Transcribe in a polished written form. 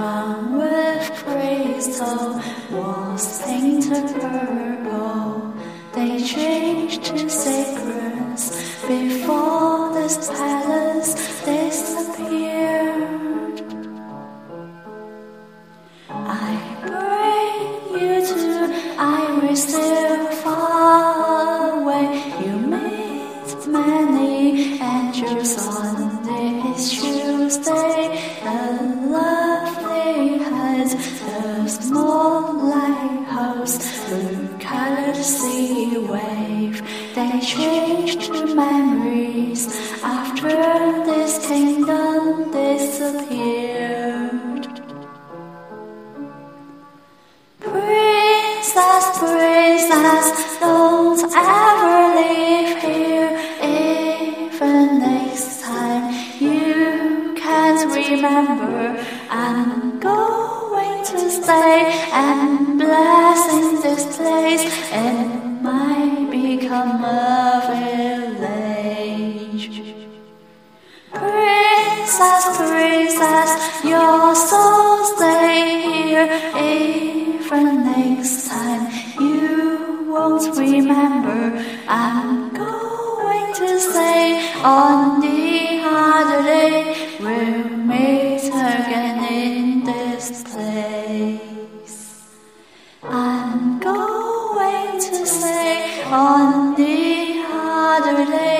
crown with crystal was painted purple. They changed to sacreds before this palace disappeared. I bring you to Iris still far away. You meet many angels on this Tuesday. The lovely head, the small lighthouse, the colored sea wave. They changed to memories after this kingdom disappeared. Princess, princess, don't ever leave here. Even next time you can't remember, I'm going to stay and blessing this place. It might become a village. Princess, princess, your soul stay here. Even next time you won't remember, I'm going to stay. On the other day we'll meet again in this place. I'm going to stay on the other day.